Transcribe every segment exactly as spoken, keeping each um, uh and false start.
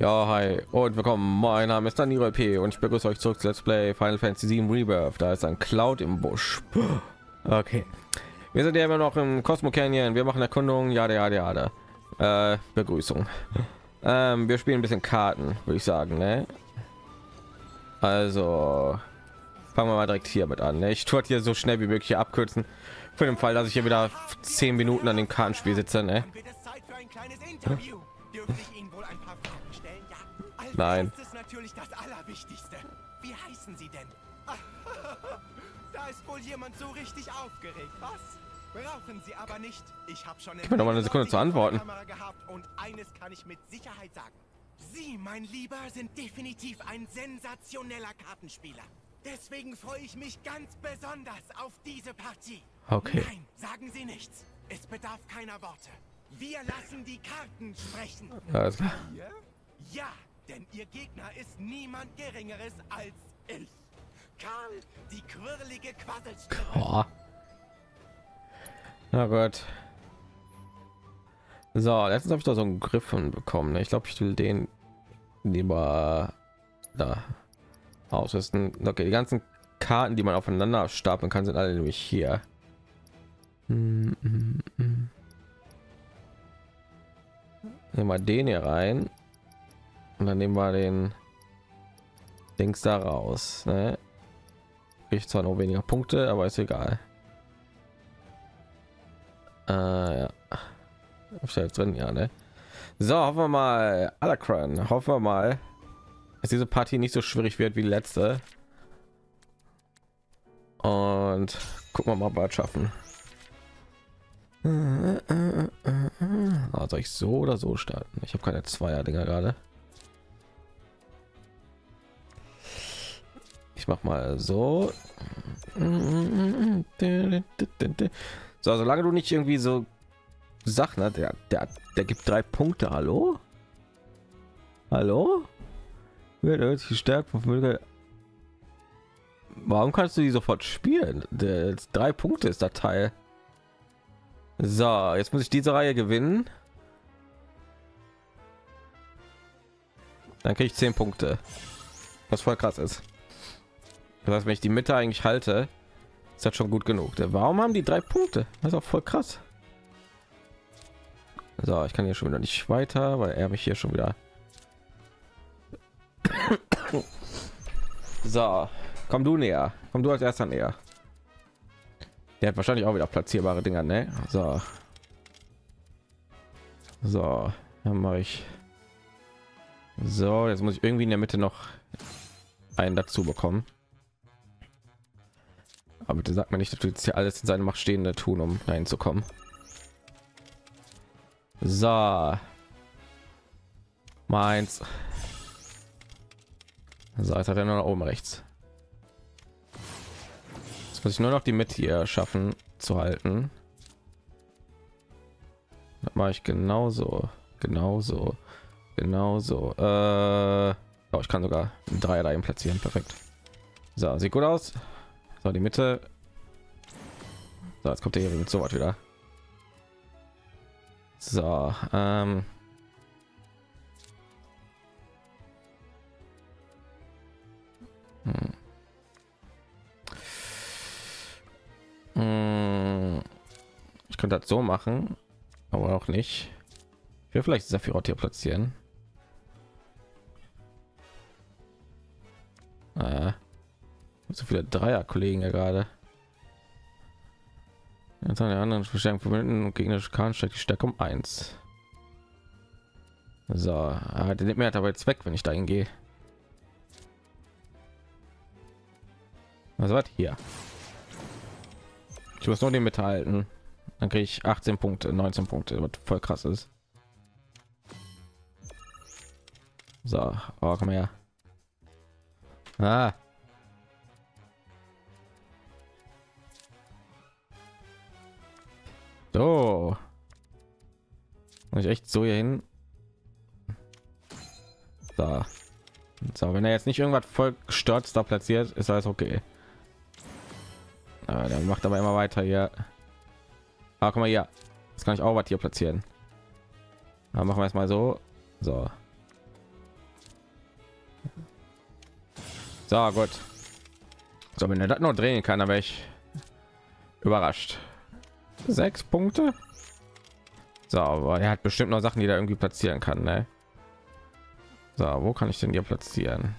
Ja, hi und willkommen. Mein Name ist DanieruLP und ich begrüße euch zurück zu Let's Play Final Fantasy sieben Rebirth. Da ist ein Cloud im Busch. Okay. Wir sind ja immer noch im Cosmo Canyon. Wir machen Erkundungen. Ja, ja, ja, ja. Äh, Begrüßung. Ähm, wir spielen ein bisschen Karten, würde ich sagen, ne? Also fangen wir mal direkt hier mit an, ne? Ich tue hier so schnell wie möglich hier abkürzen. Für den Fall, dass ich hier wieder zehn Minuten an dem Kartenspiel sitze, ne? Nein. Das ist natürlich das Allerwichtigste. Wie heißen Sie denn? Da ist wohl jemand so richtig aufgeregt. Was? Brauchen Sie aber nicht. Ich habe schon noch mal eine Sekunde zu antworten. Und eines kann ich mit Sicherheit sagen. Sie, mein Lieber, sind definitiv ein sensationeller Kartenspieler. Deswegen freue ich mich ganz besonders auf diese Partie. Okay. Nein, sagen Sie nichts. Es bedarf keiner Worte. Wir lassen die Karten sprechen. Also. Ja. Denn ihr Gegner ist niemand Geringeres als ich. Karl, die quirlige Quasselstimme. Na gut. So, letztens habe ich da so einen Griffen bekommen. Ich glaube, ich will den lieber da ausrüsten. Okay, die ganzen Karten, die man aufeinander stapeln kann, sind alle nämlich hier. Nehmen wir den hier rein. Und dann nehmen wir den Dings da raus. Ne? Ich zwar noch weniger Punkte, aber ist egal. Äh, ja. Ist ja jetzt drin, ja, ne? So, hoffen wir mal, Alakran, hoffen wir mal, dass diese Partie nicht so schwierig wird wie die letzte. Und gucken wir mal, ob wir es schaffen. Also ich so oder so starten. Ich habe keine Zweier-Dinger gerade. Mach mal so. So, solange du nicht irgendwie so Sachen hat, der, der, der gibt drei Punkte. Hallo? Hallo? Wird gestärkt von Vögel. Warum kannst du die sofort spielen? Der, drei Punkte ist der Teil. So, jetzt muss ich diese Reihe gewinnen. Dann kriege ich zehn Punkte. Was voll krass ist. Das heißt, wenn ich die Mitte eigentlich halte, ist das schon gut genug. Warum haben die drei Punkte? Das ist auch voll krass. So, ich kann hier schon wieder nicht weiter, weil er mich hier schon wieder. So, komm du näher. Komm du als erster näher. Der hat wahrscheinlich auch wieder platzierbare Dinger, ne? So. So, dann mache ich. So, jetzt muss ich irgendwie in der Mitte noch einen dazu bekommen. Aber bitte sagt man nicht, dass du jetzt hier alles in seine Macht Stehende tun, um reinzukommen. So. Meins. So, jetzt hat er nur noch oben rechts. Jetzt muss ich nur noch die Mitte hier schaffen zu halten. Das mache ich genauso. Genauso. Genauso. Äh, oh, ich kann sogar einen Dreier dahin platzieren. Perfekt. So, sieht gut aus. So, die Mitte. So, jetzt kommt der hier mit so was wieder. So, ähm. Hm. Hm. Ich könnte das so machen, aber auch nicht. Ich will vielleicht Sephiroth hier platzieren. Äh. So viele Dreier-Kollegen ja gerade. Jetzt an der anderen Verstärkung verbinden und gegnerische Karten steigt die Stärke um eins. So, ah, der nimmt mir aber jetzt weg, wenn ich dahin gehe. Also was hier? Ich muss nur den mithalten, dann kriege ich achtzehn Punkte, neunzehn Punkte, was voll krass ist. So, oh, komm her. Ah. So, ich echt so hier hin. Da. So, wenn er jetzt nicht irgendwas voll gestört da platziert, ist alles okay. Aber der macht aber immer weiter hier. Ah, guck mal hier. Jetzt kann ich auch was hier platzieren. Dann machen wir es mal so. So. So gut. So, wenn er das noch drehen kann, aber ich überrascht. Sechs Punkte. So, aber er hat bestimmt noch Sachen, die da irgendwie platzieren kann. Ne? So, wo kann ich denn hier platzieren?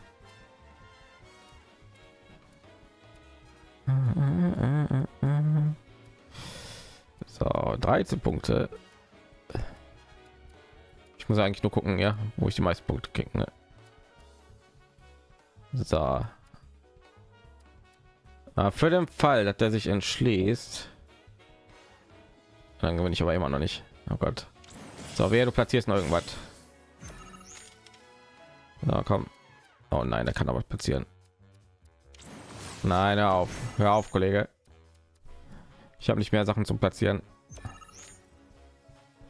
So, dreizehn Punkte. Ich muss eigentlich nur gucken, ja, wo ich die meisten Punkte kriege. Ne? So. Aber für den Fall, dass der sich entschließt, dann gewinne ich aber immer noch nicht. Oh Gott. So, wer du platzierst noch irgendwas? Na komm. Oh nein, da kann aber passieren. Nein, hör auf, hör auf, Kollege. Ich habe nicht mehr Sachen zum Platzieren.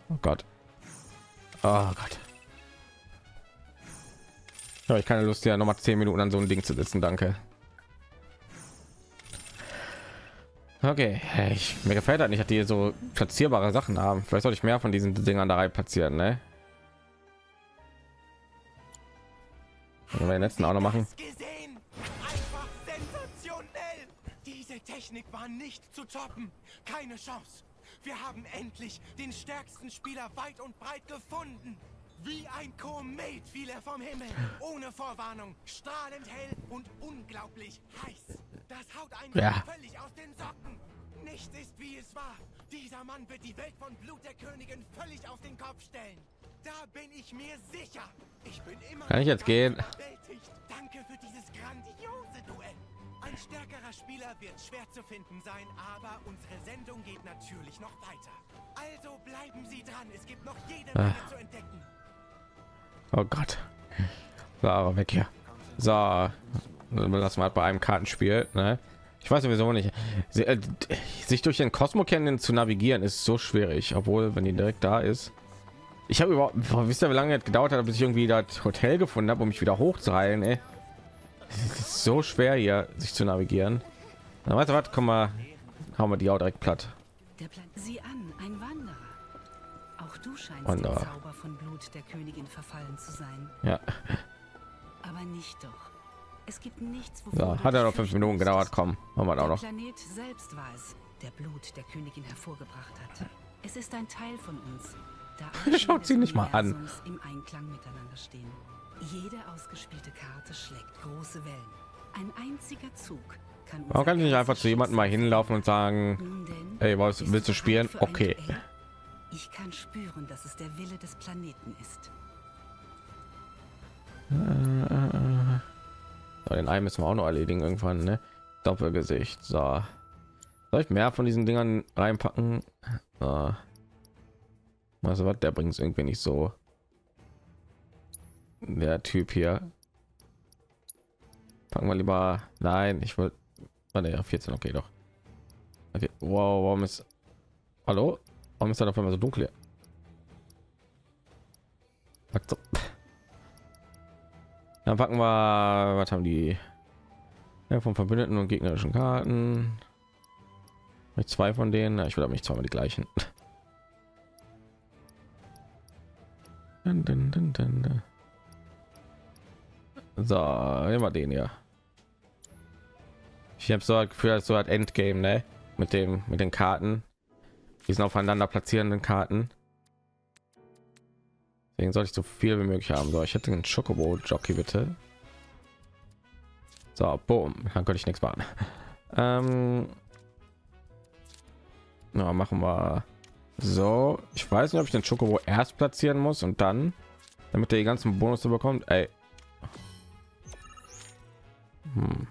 Oh Gott. Oh Gott. Ja, ich keine Lust, ja noch mal zehn Minuten an so ein Ding zu sitzen. Danke. Okay, ich, mir gefällt halt nicht, dass die so platzierbare Sachen haben. Vielleicht sollte ich mehr von diesen Dingern da rein platzieren, ne? Wenn wir den letzten auch noch machen. Einfach sensationell. Diese Technik war nicht zu toppen. Keine Chance. Wir haben endlich den stärksten Spieler weit und breit gefunden. Wie ein Komet fiel er vom Himmel, ohne Vorwarnung, strahlend hell und unglaublich heiß. Das haut einen ja völlig aus den Socken. Nichts ist, wie es war. Dieser Mann wird die Welt von Blut der Königin völlig auf den Kopf stellen. Da bin ich mir sicher. Ich bin immer. Kann ich jetzt gehen? Danke für dieses grandiose Duell. Ein stärkerer Spieler wird schwer zu finden sein, aber unsere Sendung geht natürlich noch weiter. Also bleiben Sie dran. Es gibt noch jede Menge ah. zu entdecken. Oh Gott. So, weg hier. So, lassen wir bei einem Kartenspiel. Ne? Ich weiß sowieso nicht. Sie, äh, sich durch den Cosmo Canyon zu navigieren ist so schwierig, obwohl, wenn die direkt da ist. Ich habe überhaupt, wisst ihr, wie lange es gedauert hat, bis ich irgendwie das Hotel gefunden habe, um mich wieder hochzuheilen. Ey. Es ist so schwer hier, sich zu navigieren. Na, weißt du was? Komm mal, hauen wir die auch direkt platt. Der Plan Sie an, ein Wanderer. Auch du scheinst Wanderer. dem Zauber von Blut der Königin verfallen zu sein. Ja. Aber nicht doch. Es gibt nichts, wovon so, hat er noch fünf Minuten gedauert. Komm, haben wir auch noch. Der Planet selbst war es, der Blut der Königin hervorgebracht hat. Es ist ein Teil von uns. Da schaut sie nicht mal an. Im Einklang miteinander stehen. Jede ausgespielte Karte schlägt große Wellen. Ein einziger Zug kann. Warum kann ich nicht einfach zu jemandem mal hinlaufen und sagen, ey, was willst du spielen? Okay. Ich kann spüren, dass es der Wille des Planeten ist. So, den einen müssen wir auch noch erledigen irgendwann, ne? Doppelgesicht. So. Soll ich mehr von diesen Dingern reinpacken? So. Also was, der bringt es irgendwie nicht so. Der Typ hier. Packen wir lieber. Nein, ich wollte. Ah, ne, vierzehn, okay, doch. Okay, wow, warum ist. Hallo? Warum ist da auf einmal so dunkel hier? Dann packen wir. Was haben die? Ja, von Verbündeten und gegnerischen Karten. Mit zwei von denen. Ich will aber nicht zweimal die gleichen. So, immer den ja. Ich habe so das Gefühl, so hat Endgame, ne? Mit dem, mit den Karten, diesen aufeinander platzierenden Karten. Deswegen sollte ich so viel wie möglich haben. So, ich hätte einen Chocobo Jockey bitte. So, boom, dann könnte ich nichts machen. Ähm, na, machen wir. So, ich weiß nicht, ob ich den Chocobo erst platzieren muss und dann, damit er die ganzen Bonus bekommt. Ey. Hm.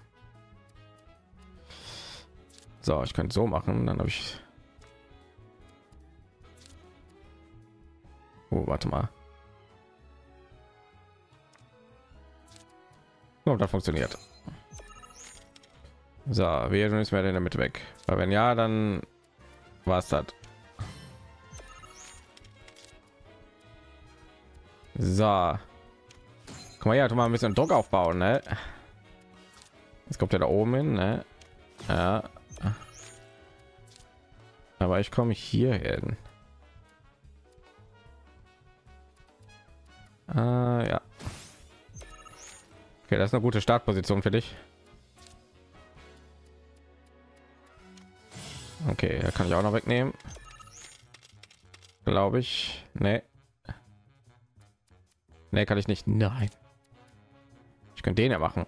So, ich könnte so machen, dann habe ich. Oh, warte mal. So, das funktioniert. So, wir müssen wir in der Mitte weg. Weil wenn ja, dann war es das. So, guck mal, ja, tu mal ein bisschen Druck aufbauen, ne? Jetzt kommt er da oben hin, ne? Ja. Aber ich komme hier hin. Ah, ja. Okay, das ist eine gute Startposition für dich. Okay, da kann ich auch noch wegnehmen, glaube ich. Nee. Nee, kann ich nicht. Nein. Ich könnte den ja machen.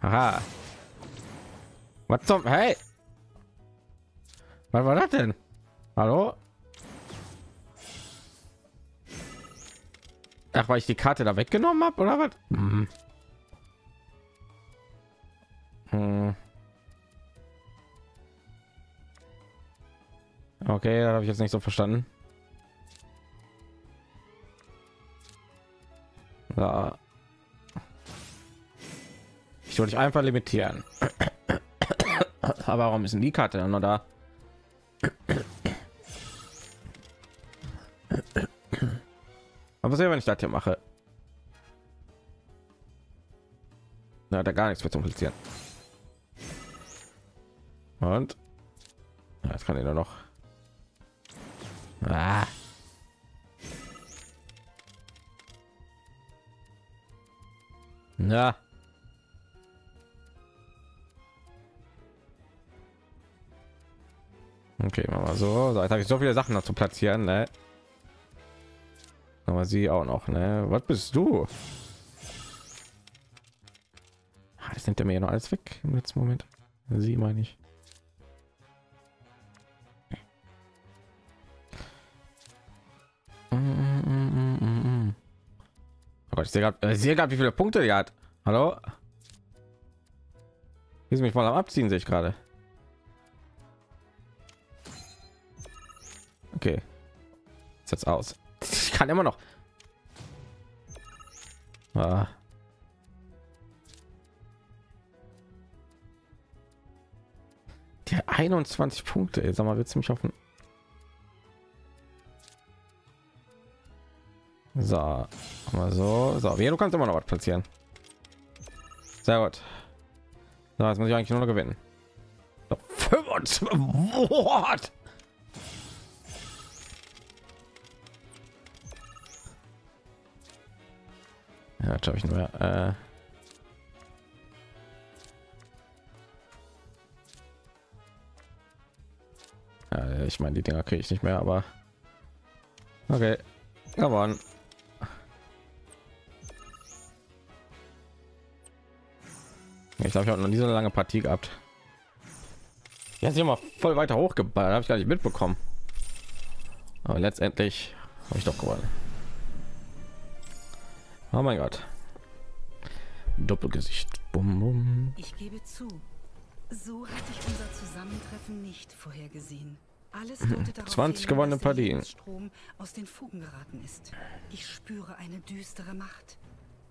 Aha. Was zum... Hey! Was war das denn? Hallo? Ach, weil ich die Karte da weggenommen habe, oder was? Hm. Hm. Okay, da habe ich jetzt nicht so verstanden. Ja. Ich wollte dich einfach limitieren. Aber warum ist denn die Karte dann noch da? Aber sehr, wenn ich das hier mache, da hat er gar nichts mehr zu komplizieren. Und das kann ich nur noch. Ah. Na. Okay, mal so. So, jetzt habe ich so viele Sachen noch zu platzieren, ne? Aber sie auch noch, ne? Was bist du? Das nimmt er mir ja noch alles weg im letzten Moment. Sie meine ich. Aber ich sehe gerade, wie viele Punkte die hat. Hallo? Ist mich mal am Abziehen, sehe ich gerade. Okay, ist jetzt aus. Ich kann immer noch. Ah. Der einundzwanzig Punkte. Jetzt sag mal, willst du mich hoffen? So, mal so, so. Ja, du kannst immer noch was platzieren. Sehr gut. So, jetzt muss ich eigentlich nur noch gewinnen. So, fünfundzwanzig. Ja, habe ich nur äh ja, ich meine, die Dinger kriege ich nicht mehr, aber okay, come on. Ich glaube, ich habe noch nie so eine lange Partie gehabt. Jetzt immer voll weiter hochgeballert, habe ich gar nicht mitbekommen, aber letztendlich habe ich doch gewonnen. Oh mein Gott. Doppelgesicht. Bum, bum. Ich gebe zu, so hatte ich unser Zusammentreffen nicht vorhergesehen. Alles deutet darauf zwanzig gewonnene Partien. Strom aus den Fugen geraten ist. Ich spüre eine düstere Macht.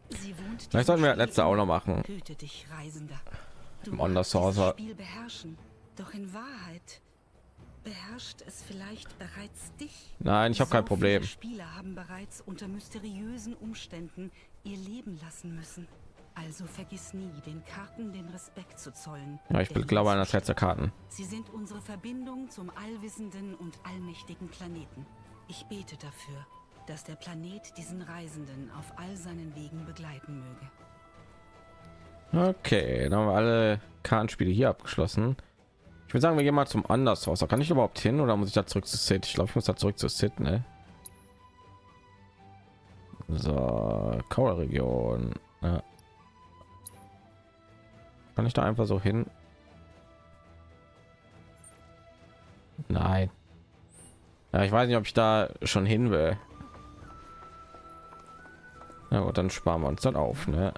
Sie wohnt. Vielleicht sollten wir das letzte auch noch machen. Hüte dich, Reisender. Du kannst das Spiel beherrschen, doch in Wahrheit beherrscht es vielleicht bereits dich. Nein, ich habe so kein Problem. Spieler haben bereits unter mysteriösen Umständen ihr Leben lassen müssen. Also vergiss nie, den Karten den Respekt zu zollen. Ja, ich bin glaube an das Herz der Karten. Sie sind unsere Verbindung zum allwissenden und allmächtigen Planeten. Ich bete dafür, dass der Planet diesen Reisenden auf all seinen Wegen begleiten möge. Okay, dann haben wir alle Kartenspiele hier abgeschlossen. Ich würde sagen, wir gehen mal zum anders raus. Da kann ich überhaupt hin oder muss ich da zurück zu Sit? Ich glaube, ich muss da zurück zu Sit, ne? So, Kauer-Region. Ja. Kann ich da einfach so hin? Nein. Ja, ich weiß nicht, ob ich da schon hin will. Na gut, dann sparen wir uns dann auf, ne?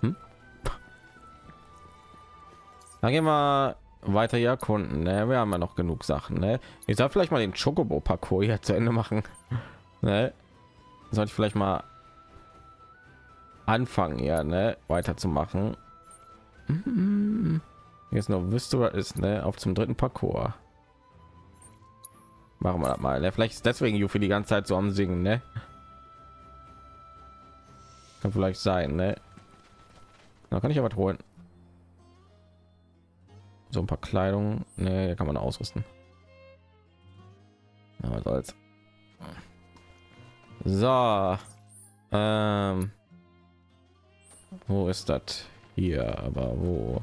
Hm? Dann gehen wir weiter hier erkunden, ne? Wir haben ja noch genug Sachen, ne? Ich soll vielleicht mal den Chocobo Parcours hier zu Ende machen, ne? Sollte ich vielleicht mal anfangen, ja, ne, weiter zu machen. Jetzt noch wisst du was ist, ne? Auf zum dritten Parcours machen wir das mal, ne? Vielleicht ist deswegen Yuffie die ganze Zeit so am Singen, ne? Kann vielleicht sein, ne? Da kann ich aber holen. So ein paar Kleidung, ne, kann man ausrüsten. Aber soll's. So. Ähm. Wo ist das? Hier, aber wo?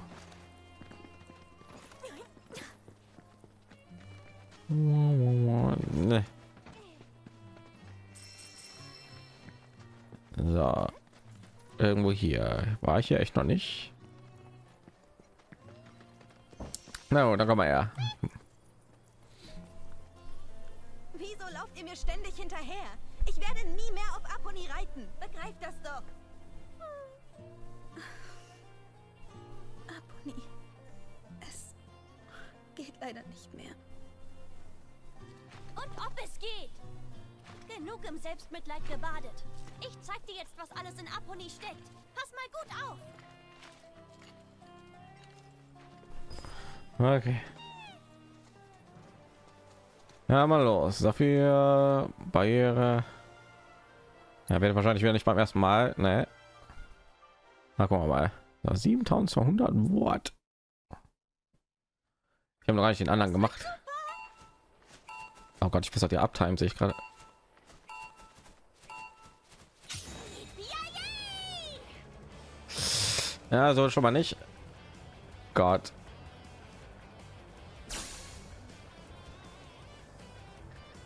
Nee. So. Irgendwo hier. War ich hier echt noch nicht? Na, da kommen wir ja. Wieso lauft ihr mir ständig hinterher? Ich werde nie mehr auf Apony reiten. Begreift das doch. Apony. Es geht leider nicht mehr. Und ob es geht. Genug im Selbstmitleid gebadet. Ich zeig dir jetzt, was alles in Apony steckt. Pass mal gut auf. Okay. Ja, mal los. Dafür Barriere. Ja, wird wahrscheinlich wieder nicht beim ersten Mal. Ne. Na, gucken wir mal. Na, siebentausendzweihundert Wort. Ich habe noch gar nicht den anderen gemacht. Oh Gott, ich versuche die Uptime, sehe ich gerade. Ja, so schon mal nicht. Gott.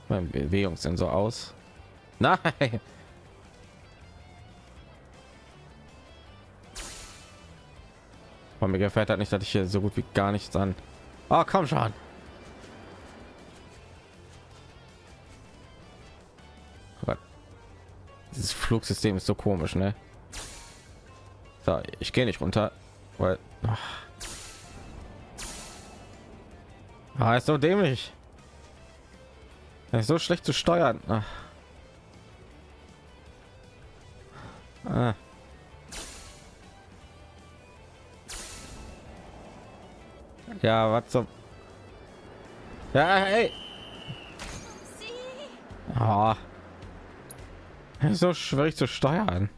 Mein Bewegungssensor aus. Nein. Von mir gefällt halt nicht, dass ich hier so gut wie gar nichts an. Oh, komm schon. Gott. Dieses Flugsystem ist so komisch, ne? So, ich gehe nicht runter, weil ah, ist so dämlich. Ist so schlecht zu steuern. Ach. Ah. Ja, was so? Ja, hey. Ah. Ist so schwierig zu steuern.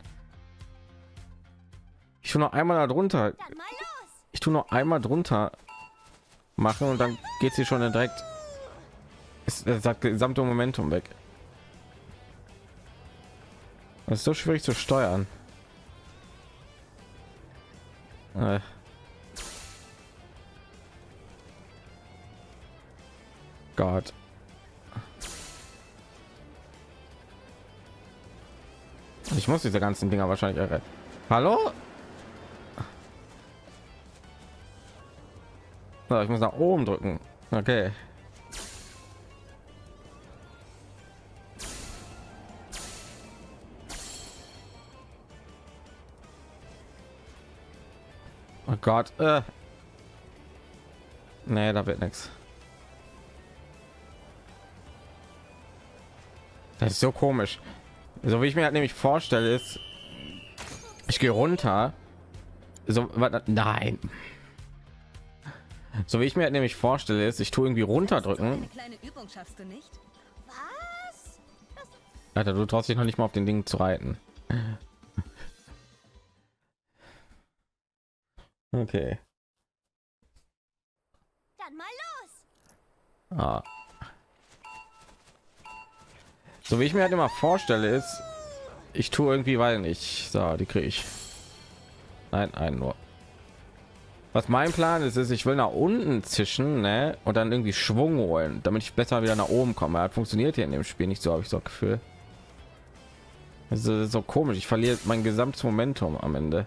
Ich tue noch einmal darunter. Ich tue noch einmal drunter machen und dann geht sie schon direkt. Ist das gesamte Momentum weg. Das ist so schwierig zu steuern. Äh. Gott. Ich muss diese ganzen Dinger wahrscheinlich erretten. Hallo? So, ich muss nach oben drücken. Okay. Oh Gott. Äh. Nee, da wird nichts. Das ist so komisch. So wie ich mir halt nämlich vorstelle, ist, ich gehe runter. So, warte, nein. So wie ich mir halt nämlich vorstelle, ist, ich tue irgendwie runterdrücken. Eine kleine Übung schaffst du nicht? Was? Alter, du traust dich noch nicht mal auf den Ding zu reiten. Okay. Dann mal los. Ah. So wie ich mir halt immer vorstelle, ist, ich tue irgendwie, weil nicht. So, die kriege ich. Nein, einen nur. Was mein Plan ist, ist, ich will nach unten zischen, ne? Und dann irgendwie Schwung holen, damit ich besser wieder nach oben komme. Das funktioniert hier in dem Spiel nicht so, habe ich so ein Gefühl. Das ist so komisch. Ich verliere mein gesamtes Momentum am Ende.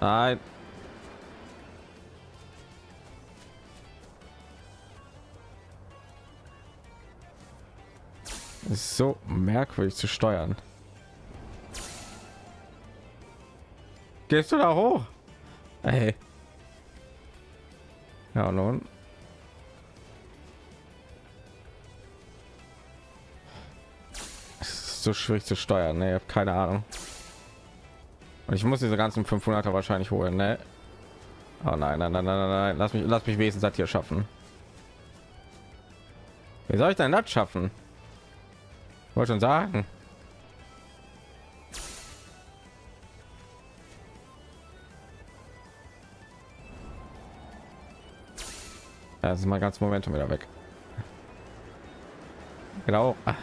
Nein. Das ist so merkwürdig zu steuern. Gehst du da hoch? Hey. Ja, nun. Es ist so schwierig zu steuern, ne? Ich habe keine Ahnung. Und ich muss diese ganzen fünfhunderter wahrscheinlich holen, ne? Oh nein, nein, nein, nein, nein, nein. Lass mich, lass mich wenigstens das hier schaffen. Wie soll ich denn das schaffen? Wollte schon sagen. Das ist mein ganzes Momentum wieder weg. Genau. Ah.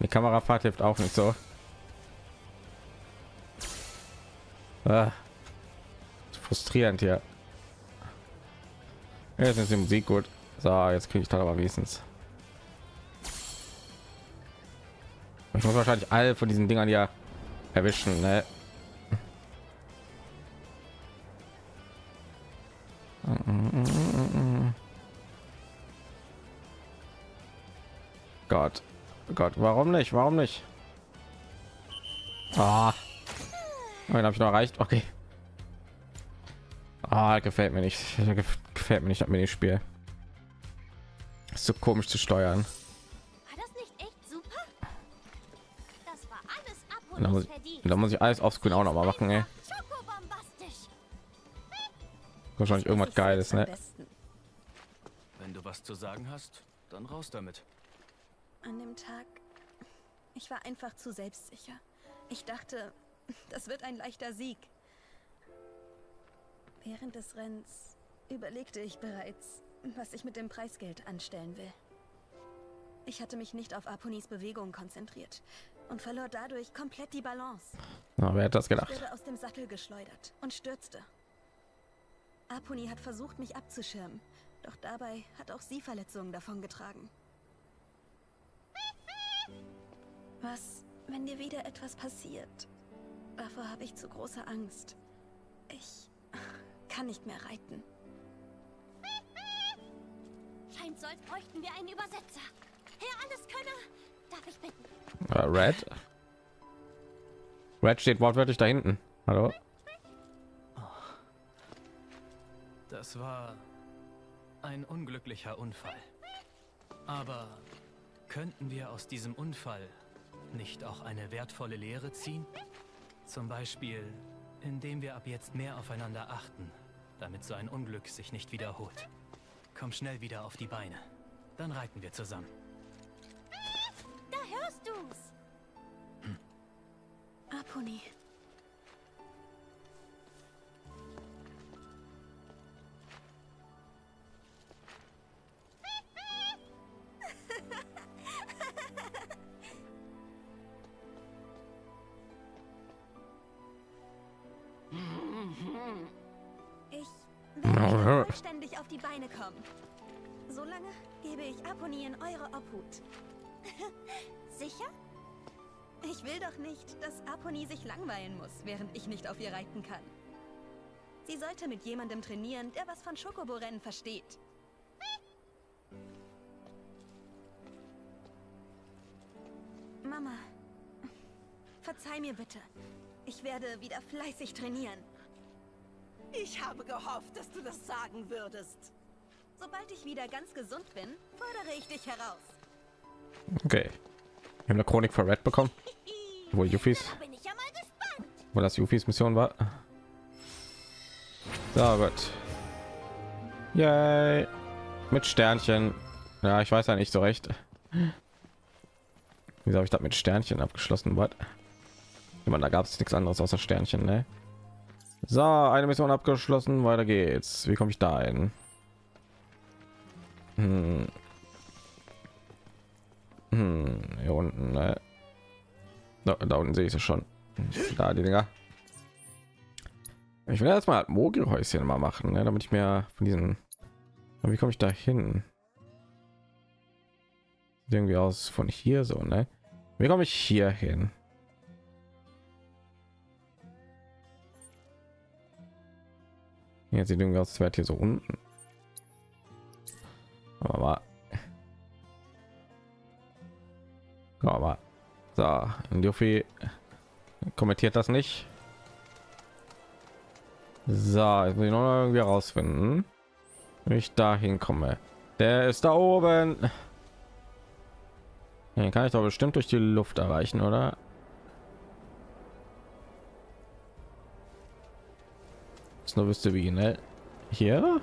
Die Kamerafahrt hilft auch nicht so. Ah. Frustrierend hier. Jetzt ist die Musik gut. So, jetzt kriege ich da aber wenigstens. Ich muss wahrscheinlich alle von diesen Dingern ja erwischen, ne? Gott, Gott, warum nicht? Warum nicht? Ah, den habe ich noch erreicht. Okay. Ah, gefällt mir nicht. Gefällt mir nicht, hat mir das Spiel. Ist so komisch zu steuern. Da muss, ich, da muss ich alles aufs Grün auch noch mal machen, ey. Wahrscheinlich irgendwas Geiles, ne? Wenn du was zu sagen hast, dann raus damit. An dem Tag, ich war einfach zu selbstsicher. Ich dachte, das wird ein leichter Sieg. Während des Rennens überlegte ich bereits, was ich mit dem Preisgeld anstellen will. Ich hatte mich nicht auf Aponis Bewegung konzentriert und verlor dadurch komplett die Balance. Na, wer hat das gedacht? Ich wurde aus dem Sattel geschleudert und stürzte. Aponi hat versucht, mich abzuschirmen, doch dabei hat auch sie Verletzungen davongetragen. Was, wenn dir wieder etwas passiert? Davor habe ich zu große Angst. Ich kann nicht mehr reiten. Scheint so, als bräuchten wir einen Übersetzer. Herr Alleskönner, darf ich bitten? Uh, Red? Red steht wortwörtlich da hinten. Hallo? Das war ein unglücklicher Unfall. Aber könnten wir aus diesem Unfall nicht auch eine wertvolle Lehre ziehen? Zum Beispiel, indem wir ab jetzt mehr aufeinander achten, damit so ein Unglück sich nicht wiederholt. Komm schnell wieder auf die Beine. Dann reiten wir zusammen. Da hörst du's. Hm. Aponi. Ständig auf die Beine kommen. Solange gebe ich Aponi in eure Obhut. Sicher? Ich will doch nicht, dass Aponi sich langweilen muss, während ich nicht auf ihr reiten kann. Sie sollte mit jemandem trainieren, der was von Chocobo-Rennen versteht. Mama, verzeih mir bitte. Ich werde wieder fleißig trainieren. Ich habe gehofft, dass du das sagen würdest. Sobald ich wieder ganz gesund bin, fordere ich dich heraus. Okay. Wir haben eine Chronik für Red bekommen. Wo Yuffies... Da bin ich ja mal gespannt. Wo das Yuffies Mission war. So, gut. Yay. Mit Sternchen. Ja, ich weiß ja nicht so recht. Wieso habe ich das mit Sternchen abgeschlossen? Was? Ich meine, da gab es nichts anderes außer Sternchen, ne? So, eine Mission abgeschlossen, weiter geht's. Wie komme ich da ein? Hm. Hm, hier unten, ne? Da, da unten sehe ich es schon. Da die Dinger. Ich will erstmal Mogri-Häuschen mal machen, ne? Damit ich mir von diesen... Wie komme ich da hin? Irgendwie aus von hier so, ne? Wie komme ich hier hin? Jetzt sieht irgendwie aus, das Wert hier so unten. Aber aber so, Yuffie kommentiert das nicht. So, jetzt muss ich noch irgendwie herausfinden, wenn ich dahin komme. Der ist da oben. Den kann ich doch bestimmt durch die Luft erreichen, oder? Nur wüsste wie, ne? Hier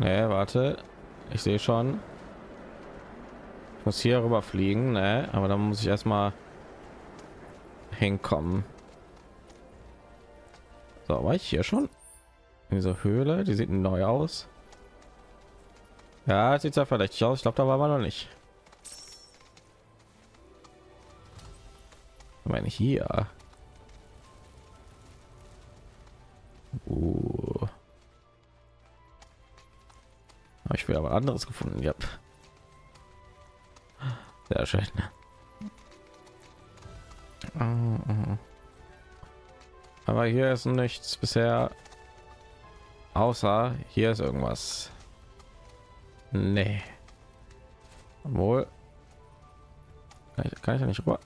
ne, warte, ich sehe schon, ich muss hier rüber fliegen, ne? Aber dann muss ich erstmal hinkommen. So, war ich hier schon? Diese Höhle, die sieht neu aus. Ja, sieht ja verdächtig aus. Ich glaube, da war man noch nicht. Ich meine hier. Oh. Habe ich wieder was anderes gefunden. Ja. Sehr schön. Aber hier ist nichts bisher. Außer hier ist irgendwas. Nee. Obwohl. Kann ich ja nicht rüber.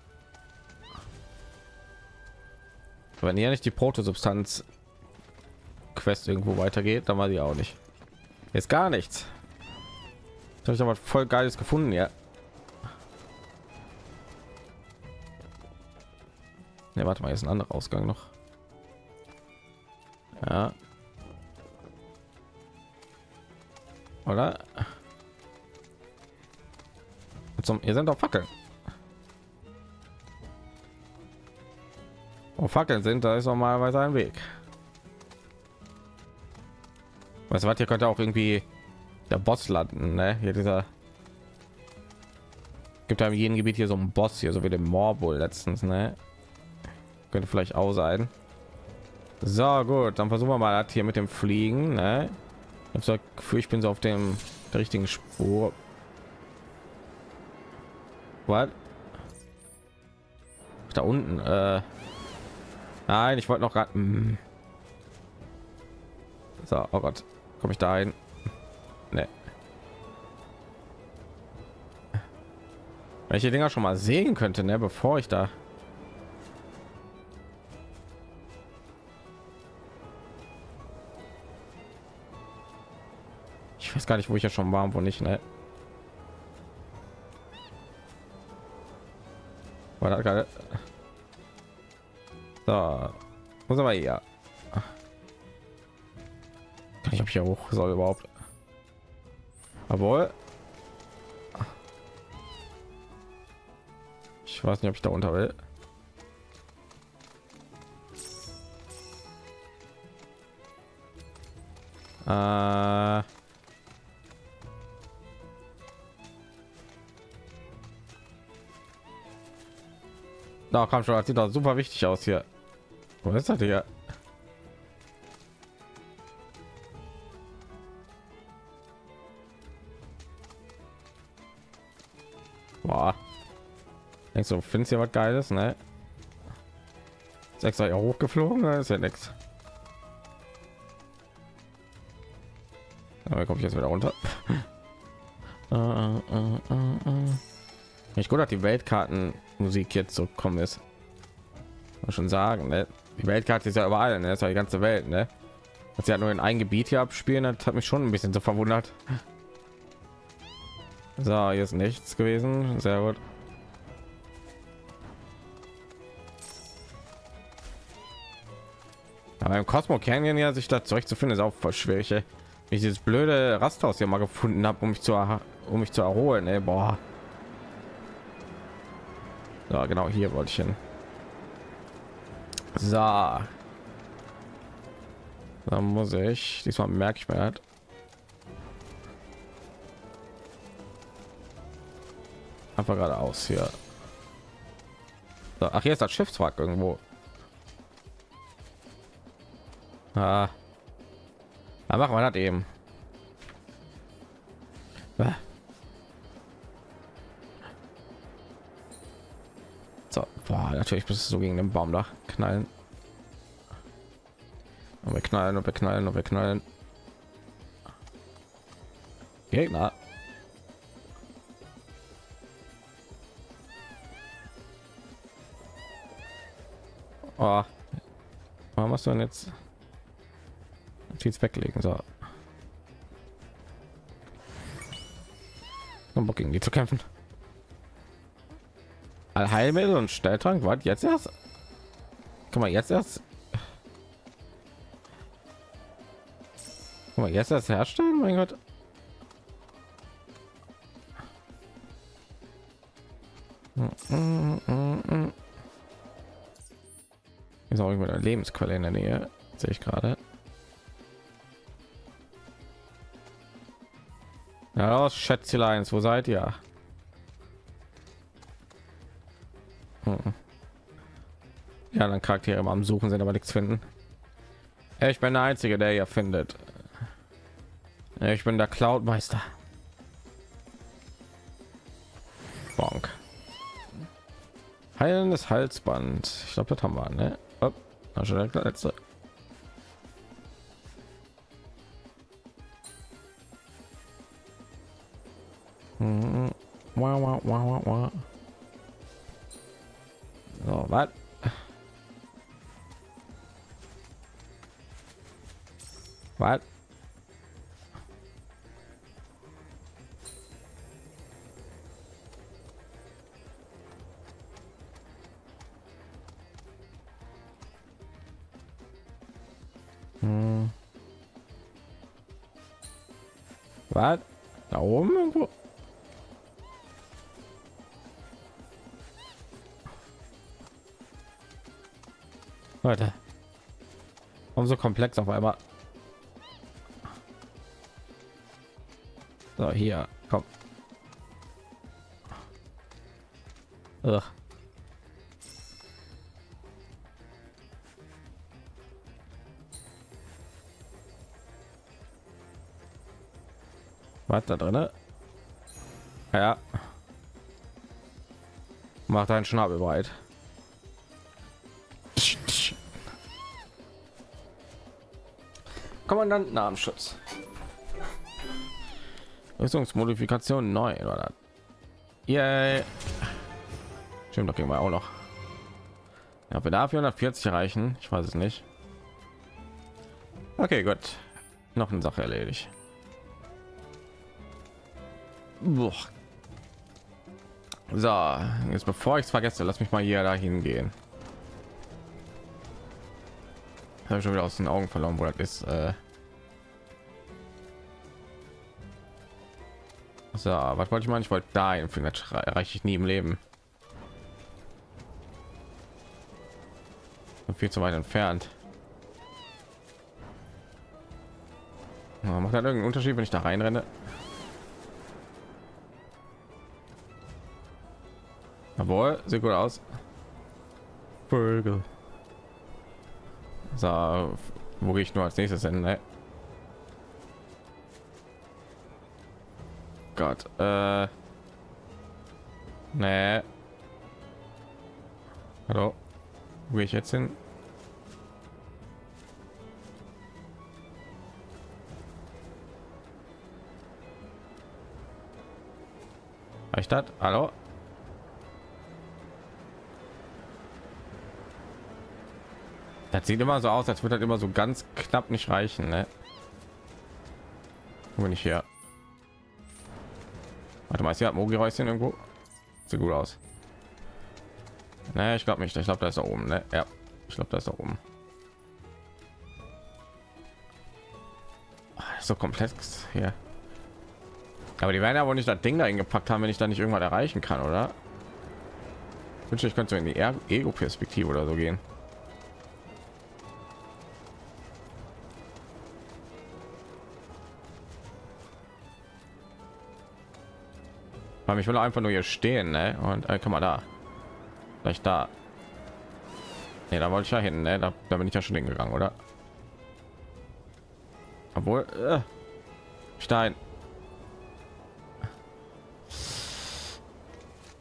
Wenn hier nicht die Protosubstanz Quest irgendwo weitergeht, dann war die auch nicht. Jetzt gar nichts. Jetzt habe ich aber voll Geiles gefunden, ja. Ne, warte mal, jetzt ein anderer Ausgang noch. Ja. Oder? Zum, ihr seid doch Fackeln. Wo Fackeln sind, da ist normalerweise ein Weg. Weißt du was, hier könnte auch irgendwie der Boss landen, ne? Hier dieser gibt ja in jedem Gebiet hier so einen Boss hier, so wie dem Morbul letztens, ne? Könnte vielleicht auch sein. So gut, dann versuchen wir mal das hier mit dem Fliegen, ne? Ich habe das Gefühl, ich bin so auf dem richtigen Spur. Was? Da unten. Äh. Nein, ich wollte noch gerade. Mm. So, oh Gott, komme ich da hin? Nee. Welche Dinger schon mal sehen könnte, ne? Bevor ich da. Ich weiß gar nicht, wo ich ja schon war und wo nicht, ne? So, muss aber hier. Ich habe hier hoch soll überhaupt. Obwohl. Ich weiß nicht, ob ich da unter will. Äh Da kam schon, das sieht doch super wichtig aus hier. Was ist das hier? Boah. Denkst du, findest du was Geiles, ne? Ist extra hier hochgeflogen, das ist ja nichts. Aber komme ich jetzt wieder runter. uh, uh, uh, uh. Nicht gut, dass die Weltkartenmusik jetzt so kommen ist. Muss schon sagen, ne? Die Weltkarte ist ja überall, ne? Das ist ja die ganze Welt, ne? Dass sie halt nur in ein Gebiet hier abspielen, das hat mich schon ein bisschen so verwundert. So, hier ist nichts gewesen. Sehr gut. Aber im Cosmo Canyon ja sich da zurechtzufinden, ist auch voll schwierig. Ey. Wenn ich dieses blöde Rasthaus hier mal gefunden habe, um mich zu um mich zu erholen, ey. Boah. So, genau hier wollte ich hin. So, dann muss ich diesmal merke ich mir halt. Einfach geradeaus hier. So, ach, hier ist das Schiffswrack irgendwo. Ah. Da machen wir das eben. Ah. So, boah, natürlich bist du so gegen den Baum da knallen. Und wir knallen und wir knallen und wir knallen. Gegner. Oh. Warum machst du denn jetzt? Jetzt weglegen, so. Und Bock gegen die zu kämpfen. Allheilmittel und Stelltrank, was jetzt erst? Guck mal, jetzt erst. Guck mal, jetzt erst herstellen, mein Gott. Ist auch irgendwo eine Lebensquelle in der Nähe, sehe ich gerade. Ja, Schätzelein, wo seid ihr? Hm. Ja, dann Charaktere immer am Suchen sind, aber nichts finden. Ich bin der Einzige, der ihr findet. Ich bin der Cloud-Meister. Bonk. Heilendes Halsband. Ich glaube, das haben wir, ne? Oh, das ist schon der letzte. Hm. Wow, wow, wow, wow. So, was? Was? Hm. Was? Da oben irgendwo? Leute, warum so komplex auf einmal? So, hier, komm. Ugh. Was da drin? Ja. Mach deinen Schnabel breit. Kommandant Namensschutz. Rüstungsmodifikation neu, oder? Yay. Stimmt, doch gehen wir auch noch. Ja, ob wir dafür hundertvierzig erreichen, ich weiß es nicht. Okay, gut. Noch eine Sache erledigt. Boah. So, jetzt bevor ich es vergesse, lass mich mal hier dahin gehen. Habe ich schon wieder aus den Augen verloren, wo das ist. Äh So, was wollte ich meinen? Ich wollte da hinfinden, das erreiche ich nie im Leben. Und viel zu weit entfernt. Oh, macht dann irgendeinen Unterschied, wenn ich da reinrenne? Jawohl, sieht gut aus. Vögel. So, wo gehe ich nur als nächstes hin? Ne? Gott, äh, nee. Hallo, wo gehe ich jetzt hin? Ich das? Hallo? Das sieht immer so aus, als würde das immer so ganz knapp nicht reichen, ne? Wo bin ich hier? Warte mal, ist ja Mogry Häuschen irgendwo? Sieht gut aus. Naja, ich glaube nicht. Ich glaube, da ist da oben, ne? Ja, ich glaube, da ist da oben. Ach, ist so komplex hier. Aber die werden ja wohl nicht das Ding dahin gepackt haben, wenn ich da nicht irgendwas erreichen kann, oder? Ich wünsche, ich könnte in die Ego-Perspektive oder so gehen. Ich will einfach nur hier stehen, ne? Und äh, kann man da vielleicht da, nee, da wollte ich ja hin, ne? da, da bin ich ja schon hingegangen, oder? Obwohl äh, Stein.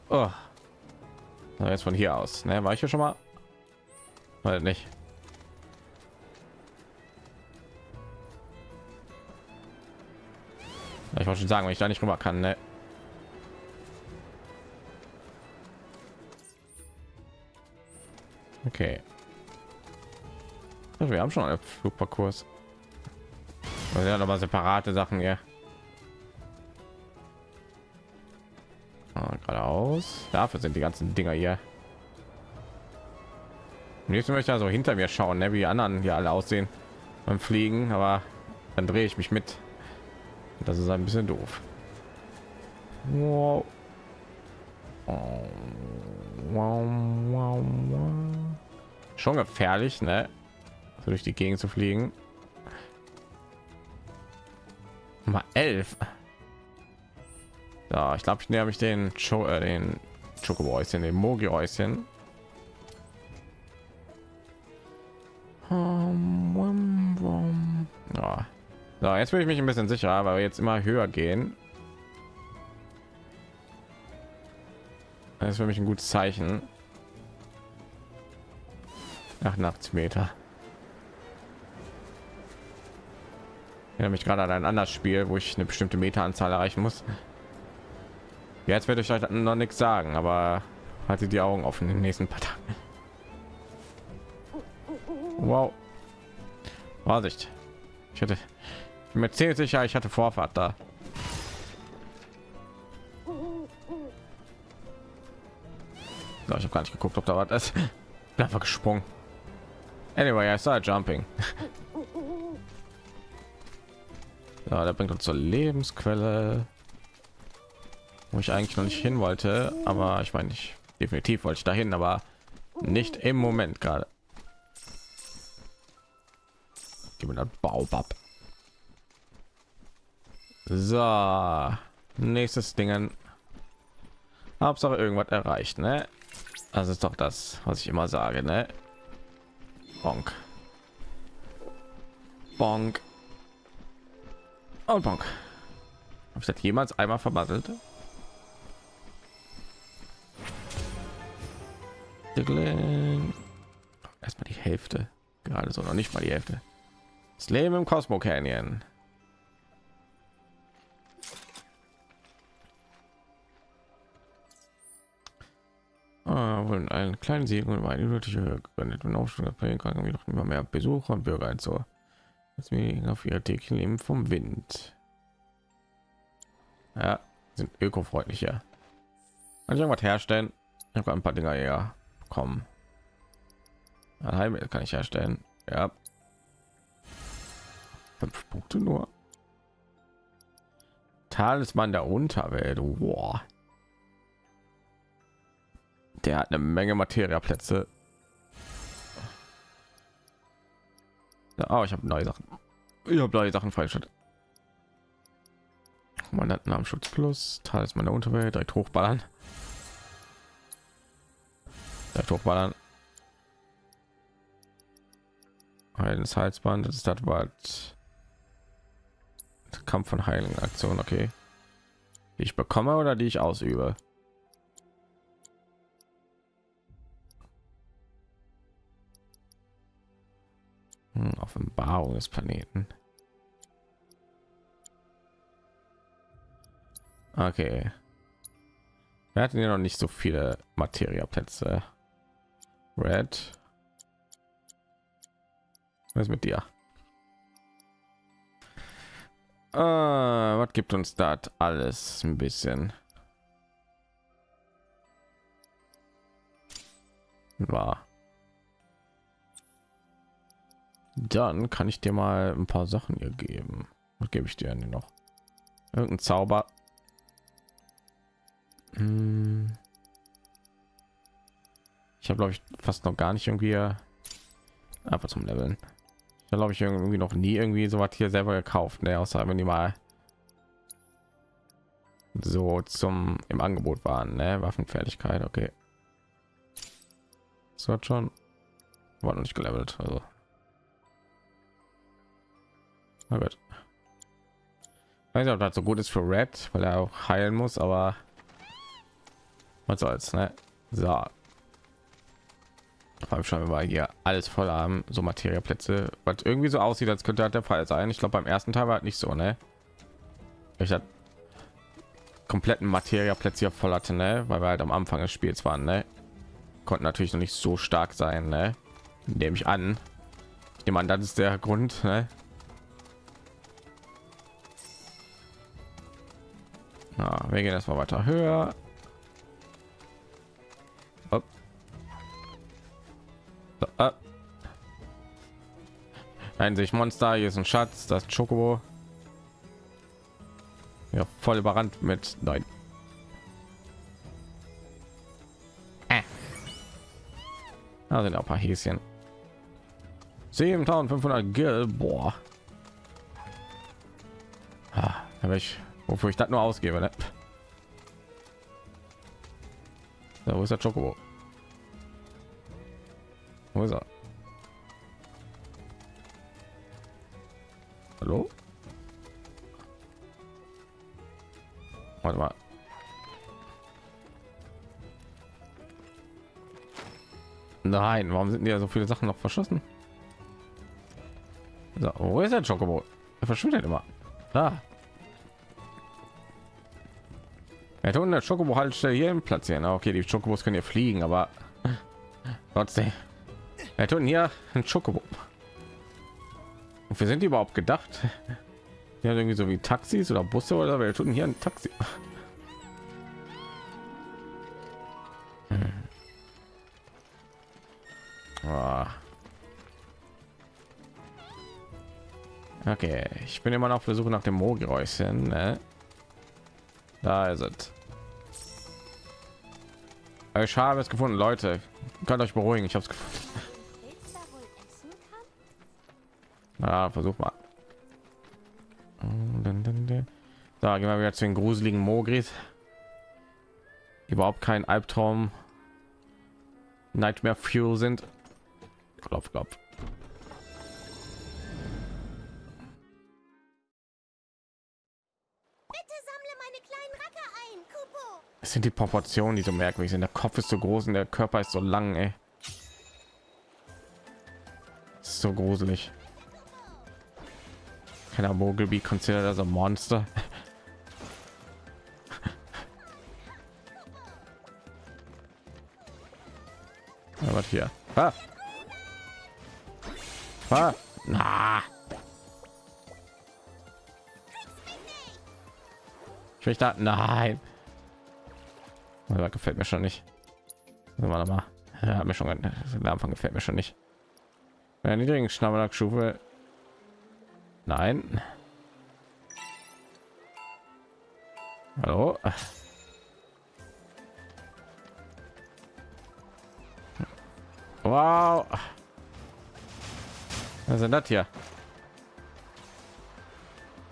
Oh. Na, jetzt von hier aus, ne? War ich ja schon mal, weil nicht ich wollte schon sagen, wenn ich da nicht rüber kann, ne? Okay. Wir haben schon einen Flugparcours. Das sind aber separate Sachen hier. Ah, geradeaus. Dafür sind die ganzen Dinger hier. Jetzt möchte ich also hinter mir schauen, ne, wie die anderen hier alle aussehen beim Fliegen, aber dann drehe ich mich mit. Das ist ein bisschen doof. Wow. Wow, wow, wow. Schon gefährlich, ne? So durch die Gegend zu fliegen. Nummer elf. Ja, ich glaube, ich näher mich den Cho äh, den Chocobo Häuschen, den Mogry Häuschen. Ja. So, jetzt will ich mich ein bisschen sicher, weil wir jetzt immer höher gehen. Das ist für mich ein gutes Zeichen. achtundachtzig Meter. Ich erinnere mich gerade an ein anderes Spiel, wo ich eine bestimmte Meteranzahl erreichen muss. Jetzt werde ich euch noch nichts sagen, aber haltet die Augen offen in den nächsten paar Tagen. Wow. Vorsicht. Ich hätte mir ziemlich sicher, ich hatte Vorfahrt da. So, ich habe gar nicht geguckt, ob da was ist. Bin einfach gesprungen. Anyway, I saw jumping. Ja, da bringt uns zur Lebensquelle, wo ich eigentlich noch nicht hin wollte, aber ich meine, ich definitiv wollte ich dahin, aber nicht im Moment gerade. Gib mir dann Baobab. So, nächstes Dingen. Hauptsache irgendwas erreicht, ne? Das ist doch das, was ich immer sage, ne? Bonk. Bonk. Und Bonk. Hab ich das jemals einmal verbattelt? Erstmal die Hälfte. Gerade so, noch nicht mal die Hälfte. Das Leben im Cosmo Canyon. Ah, wollen einen kleinen Sieg und eine nötige Höhe gegründet und Aufstieg kann jedoch immer mehr Besucher und Bürger als so. Das wir auf ihr täglichen Leben vom Wind. Ja, sind ökofreundlicher. Kann ich irgendwas herstellen? Ich habe ein paar Dinger her. Kommen. Ein Heilmittel kann ich herstellen. Ja. Fünf Punkte nur. Talisman der Unterwelt. Wow. Der hat eine Menge Materiaplätze. Oh, ich habe neue Sachen. Ich habe neue Sachen freigeschaltet. Mandanten haben Schutz plus. Talisman der Unterwelt. Direkt hochballern. Direkt hochballern. Heilens Halsband, das ist das was Kampf von Heilen Aktion, okay. Die ich bekomme oder die ich ausübe. Hm, Offenbarung des Planeten. Okay. Wir hatten ja noch nicht so viele Materiaplätze. Red. Was mit dir? Äh, was gibt uns das alles ein bisschen? War. Dann kann ich dir mal ein paar Sachen hier geben. Was gebe ich dir denn noch? Irgendein Zauber. Hm. Ich habe glaube ich fast noch gar nicht irgendwie einfach zum Leveln. Da glaube ich irgendwie noch nie irgendwie so was hier selber gekauft, ne? Außer wenn die mal so zum im Angebot waren, ne? Waffenfertigkeit, okay. Das hat schon war noch nicht gelevelt, also. Na gut. Ich weiß nicht, ob das so gut ist für Red, weil er auch heilen muss, aber was soll's, ne? So. Vor allem schon, weil wir hier alles voll haben, so Materialplätze, was irgendwie so aussieht, als könnte halt der Fall sein. Ich glaube, beim ersten Teil war halt nicht so, ne? Ich hatte kompletten Materialplätze hier voll hatte, ne? Weil wir halt am Anfang des Spiels waren, ne? Konnten natürlich noch nicht so stark sein, ne? Nehme ich an. Ich nehme an, das ist der Grund, ne? Na, wir gehen erstmal weiter höher. Hopp. Ah. Ein sich Monster, hier ist ein Schatz, das Chocobo. Ja, voll überrannt mit nein. Äh. Da sind auch ein paar Häschen. siebentausendfünfhundert Gil, boah. Ah, aber ich, wofür ich das nur ausgebe, ne? Da, wo ist der Chocobo? Wo ist er? Hallo? Warte mal. Nein, warum sind ja so viele Sachen noch verschossen? So, wo ist der Chocobo? Er verschwindet immer. Da. Er hat der Chocobo Haltestelle hier im platzieren. Okay, die Chocobos können hier fliegen, aber trotzdem. Er tun hier ein Chocobo. Wofür sind die überhaupt gedacht? Ja, irgendwie so wie Taxis oder Busse oder wir tun hier ein Taxi. Okay, ich bin immer noch auf der Suche nach dem Mogräuschen, ne? Da ist es. Ich habe es gefunden, Leute. Könnt euch beruhigen, ich habe es gefunden. Ja, versuch mal. Da gehen wir wieder zu den gruseligen Mogris. Überhaupt kein Albtraum. Nightmare Fuel sind. Klopf, klopf. Es sind die Proportionen, die so merkwürdig sind. Der Kopf ist so groß und der Körper ist so lang, ey. Ist so gruselig. Keiner Mogri considered as a monster. Aber ja, hier. Ah. Ah. Na. Schlechter. Nein. Das gefällt mir schon nicht. Warte mal, ja, hat mir schon der Anfang gefällt mir schon nicht. Bei der niedrigen Schnabelstufe. Nein. Hallo. Wow. Was ist denn das hier?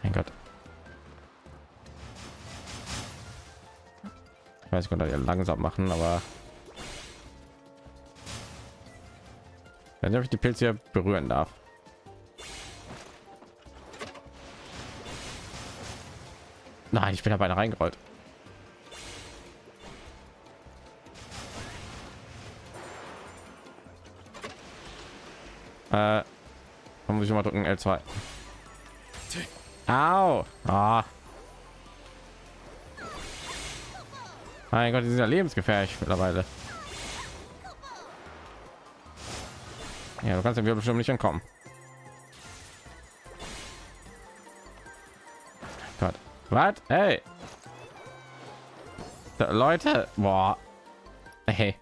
Mein Gott. Ich weiß, ich konnte ja langsam machen, aber wenn ich die Pilze hier berühren darf. Nein, ich bin dabei reingerollt. Äh, dann muss ich mal drücken L zwei. Au! Ah. Mein Gott, die sind ja lebensgefährlich mittlerweile. Ja, du kannst ja bestimmt nicht entkommen. Gott, was? Hey, da, Leute, boah, hey,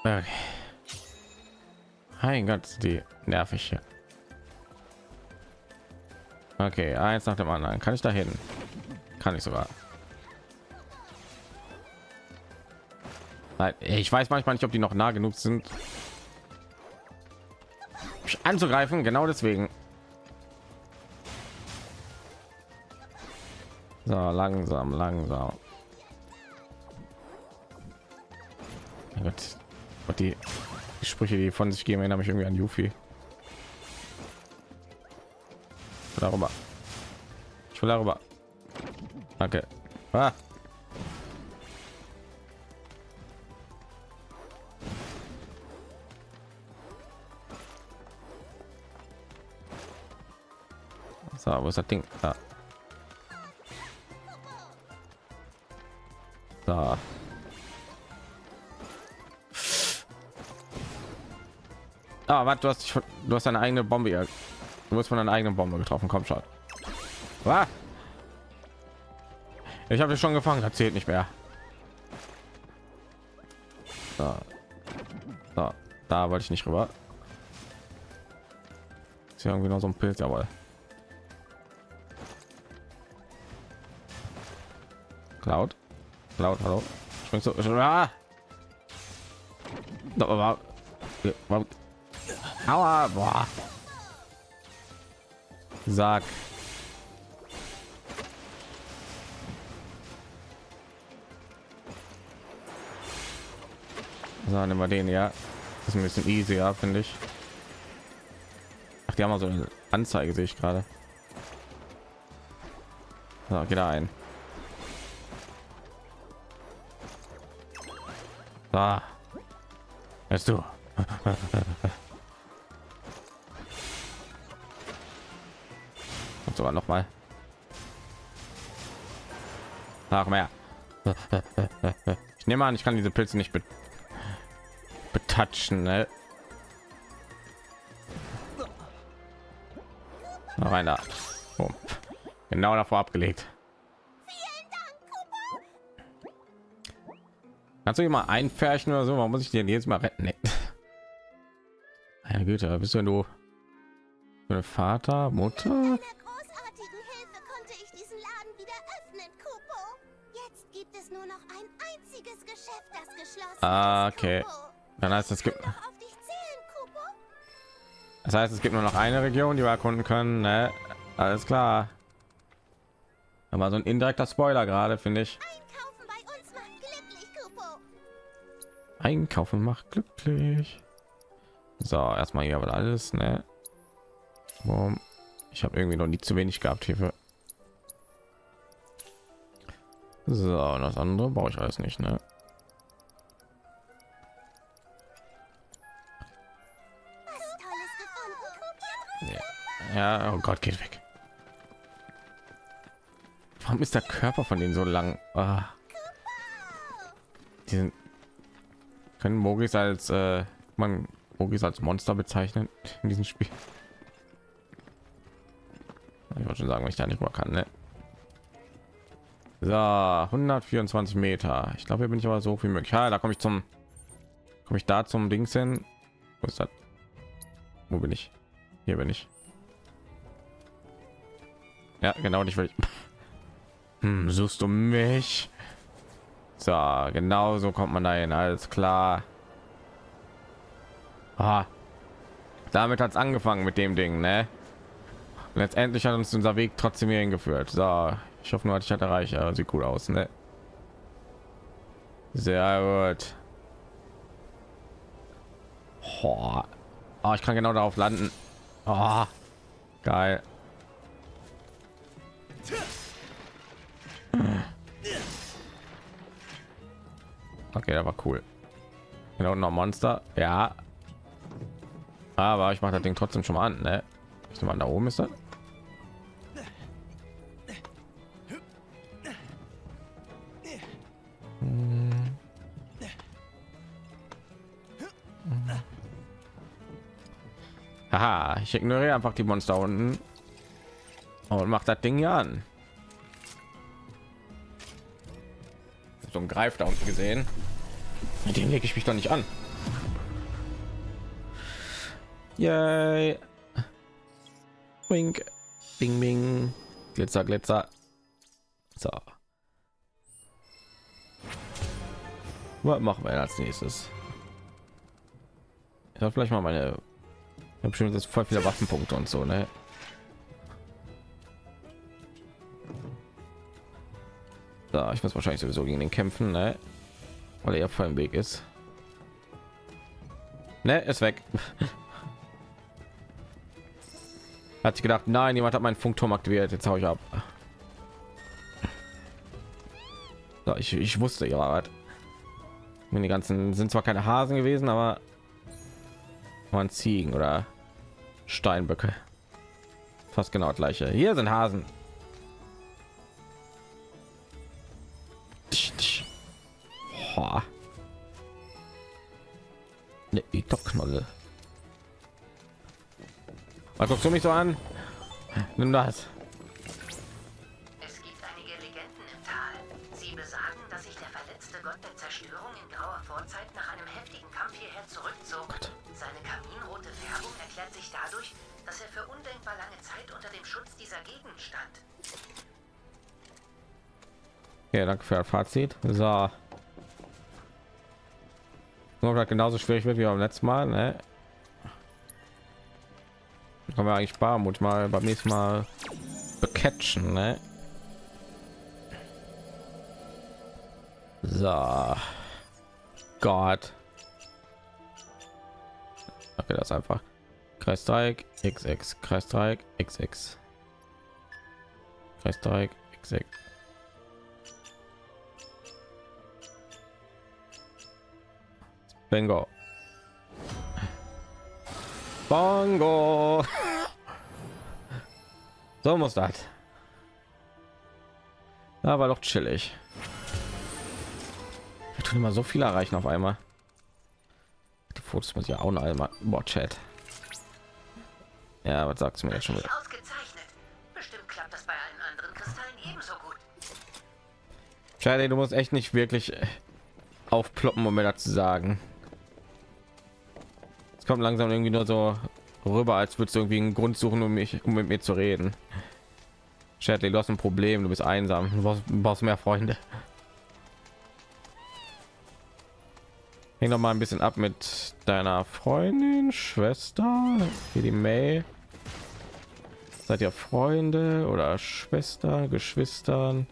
okay. Mein Gott, die nervig hier. Okay, eins nach dem anderen. Kann ich da hin? Kann ich sogar. Nein, ich weiß manchmal nicht, ob die noch nah genug sind, mich anzugreifen. Genau deswegen. So, langsam, langsam. Oh Gott. Oh, die, die Sprüche, die von sich geben, erinnern mich irgendwie an Yuffie. Darüber. Ich will darüber. Danke. Okay. Ah. So, wo ist das Ding? Ah. Da. Ah, warte, du hast, du hast deine eigene Bombe hier. Du wirst von einer eigenen Bombe getroffen. Komm schon. Ah. Ich habe dich schon gefangen. Das zählt nicht mehr. Da, da, da wollte ich nicht rüber. Ist ja irgendwie noch so ein Pilz, aber Cloud, Cloud, hallo. Springst du? Ah. Aua, boah. Sag So, nehmen wir den, ja. Das ist ein bisschen easier, finde ich. Ach, die haben also eine Anzeige, sehe ich gerade. So, geht da ein. Da. Weißt du. Und sogar noch mal. Ach, komm her. Ich nehme an, ich kann diese Pilze nicht be betatschen, ne? Noch rein da. Oh. Genau davor abgelegt. Vielen Dank, kannst du hier mal ein Pferchen oder so? Warum muss ich dir jetzt mal retten? Nee. Meine Güte, bist du denn du? Deine Vater, Mutter? Mit einer großartigen Hilfe konnte ich diesen Laden wieder öffnen, Kupo. Jetzt gibt es nur noch ein einziges Geschäft, das geschlossen ah, okay. ist. Okay. Dann heißt es gibt. Das heißt, es gibt nur noch eine Region, die wir erkunden können. Ne? Alles klar. Aber so ein indirekter Spoiler gerade, finde ich. Einkaufen bei uns macht glücklich, Kupo. Einkaufen macht glücklich. So, erstmal hier aber alles, ne? Boom. Ich habe irgendwie noch nie zu wenig gehabt hierfür. So, und das andere brauche ich alles nicht, ne? Was Tolles gefunden. Ja. Ja, oh Gott, geht weg. Warum ist der Körper von denen so lang? Ah. Die sind, können Mogis als äh, man Mogis als Monster bezeichnen in diesem Spiel. Ich wollte schon sagen, wenn ich da nicht mal kann, ne? So, hundertvierundzwanzig Meter. Ich glaube, hier bin ich aber so viel möglich. Ja, da komme ich zum, komme ich da zum Dings hin. Wo ist das? Wo bin ich? Hier bin ich. Ja, genau, nicht will ich. Hm, suchst du mich? So, genau so kommt man dahin. Alles klar. Aha. Damit hat es angefangen mit dem Ding, ne? Und letztendlich hat uns unser Weg trotzdem hierhin geführt. So, ich hoffe nur, dass ich das erreiche. Aber sieht cool aus, ne? Sehr gut. Oh. Oh, ich kann genau darauf landen. Oh. Geil. Okay, da war cool. Genau, noch Monster. Ja. Aber ich mache das Ding trotzdem schon mal an, ne? Ich nehme an, da oben ist das. Hm. Hm. Haha, ich ignoriere einfach die Monster unten und mache das Ding hier an. So ein Greif da unten gesehen. Mit dem lege ich mich doch nicht an. Yay. Wink. Bing, bing. Glitzer, Glitzer. So. Was machen wir als nächstes? Ich habe vielleicht mal meine... Ich habe bestimmt jetzt voll viele Waffenpunkte und so, ne? So, ich muss wahrscheinlich sowieso gegen den kämpfen, ne? Weil er ja voll im Weg ist. Ne, ist weg. Hat sich gedacht, nein, jemand hat meinen Funkturm aktiviert, jetzt hau ich ab. So, ich, ich wusste ihre Arbeit. Wenn die ganzen sind zwar keine Hasen gewesen, aber waren Ziegen oder Steinböcke. Fast genau das gleiche. Hier sind Hasen. Ne, ich doch Knolle. Was guckst du mich so an? Nimm das. Es gibt einige Legenden im Tal. Sie besagen, dass sich der verletzte Gott der Zerstörung in grauer Vorzeit nach einem heftigen Kampf hierher zurückzog. Gott. Seine kaminrote Färbung erklärt sich dadurch, dass er für undenkbar lange Zeit unter dem Schutz dieser Gegend stand. Ja, danke für das Fazit. So. Genauso schwierig wird wie beim letzten Mal, ne? Können wir eigentlich Sparmut mal beim nächsten Mal becatchen, ne? So. Gott. packe das einfach. Kreisdreieck xx, Kreisdreieck xx, Kreisdreieck xx. Bingo. Bongo. So muss das. Da war doch chillig. Wir tun immer so viel erreichen auf einmal. Die Fotos muss ja auch noch einmal. Boah, Chat. Ja, was sagst du mir jetzt schon wieder? Ausgezeichnet. Bestimmt klappt das bei allen anderen Kristallen ebenso gut. Schade, du musst echt nicht wirklich aufploppen, um mir dazu sagen. Es kommt langsam irgendwie nur so rüber, als würdest du irgendwie einen Grund suchen, um mich, um mit mir zu reden. Shirley, du hast ein Problem, du bist einsam, du brauchst, du brauchst mehr Freunde. Häng noch mal ein bisschen ab mit deiner Freundin, Schwester, hier die Mail. Seid ihr Freunde oder Schwester, Geschwistern?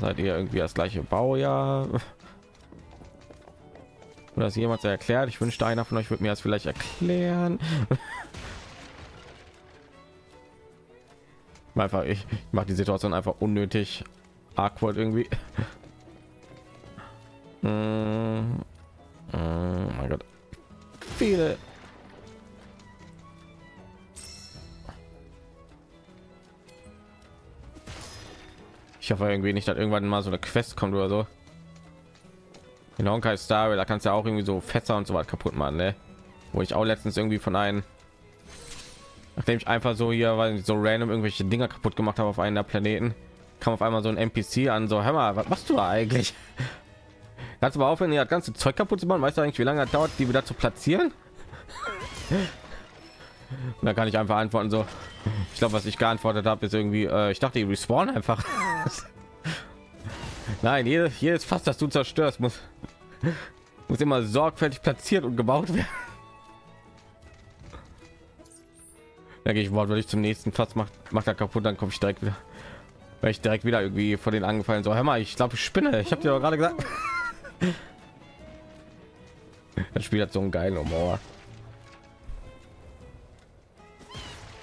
Seid ihr irgendwie das gleiche Baujahr? Oder ist jemand erklärt? Ich wünschte, einer von euch würde mir das vielleicht erklären. Einfach, ich, ich mache die Situation einfach unnötig awkward irgendwie. Mm, mm, mein Gott. Viele. Ich hoffe irgendwie nicht, dass irgendwann mal so eine Quest kommt oder so. In Honkai Star Rail, da kannst du ja auch irgendwie so Fetzer und so was kaputt machen, ne? Wo ich auch letztens irgendwie von einem, nachdem ich einfach so hier, weil ich so random irgendwelche Dinger kaputt gemacht habe auf einem der Planeten, kam auf einmal so ein N P C an, so, hör mal, was machst du da eigentlich? Kannst du mal aufhören, ihr das ganze Zeug kaputt zu machen? Weißt du eigentlich, wie lange das dauert, die wieder zu platzieren? Und da kann ich einfach antworten so, ich glaube, was ich geantwortet habe, ist irgendwie, äh, ich dachte, die respawnen einfach. Nein, jedes, jedes Fass, das du zerstörst, muss, muss immer sorgfältig platziert und gebaut werden. Da gehe ich wortwörtlich zum nächsten Fass, macht macht er kaputt, dann komme ich direkt wieder, weil ich direkt wieder irgendwie von den angefallen so, hör mal, ich glaube, ich spinne, ich habe dir doch gerade gesagt. Das Spiel hat so einen geilen Humor.